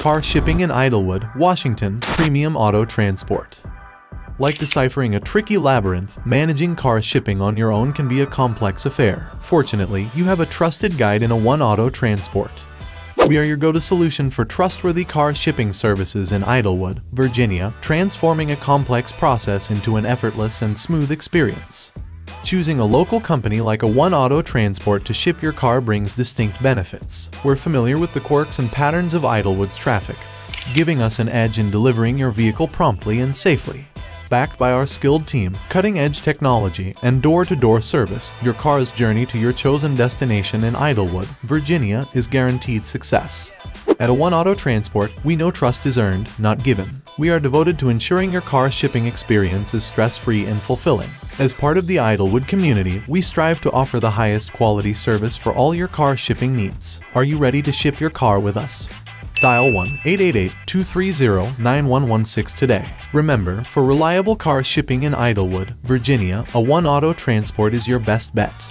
Car shipping in Idylwood, Washington, Premium Auto Transport. Like deciphering a tricky labyrinth, managing car shipping on your own can be a complex affair. Fortunately, you have a trusted guide in A-1 Auto Transport. We are your go-to solution for trustworthy car shipping services in Idylwood, Virginia, transforming a complex process into an effortless and smooth experience. Choosing a local company like A-1 Auto Transport to ship your car brings distinct benefits. We're familiar with the quirks and patterns of Idylwood's traffic, giving us an edge in delivering your vehicle promptly and safely. Backed by our skilled team, cutting-edge technology, and door-to-door service, your car's journey to your chosen destination in Idylwood, Virginia, is guaranteed success. At A-1 Auto Transport, we know trust is earned, not given. We are devoted to ensuring your car shipping experience is stress-free and fulfilling. As part of the Idylwood community, we strive to offer the highest quality service for all your car shipping needs. Are you ready to ship your car with us? Dial 1-888-230-9116 today. Remember, for reliable car shipping in Idylwood, Virginia, A-1 Auto Transport is your best bet.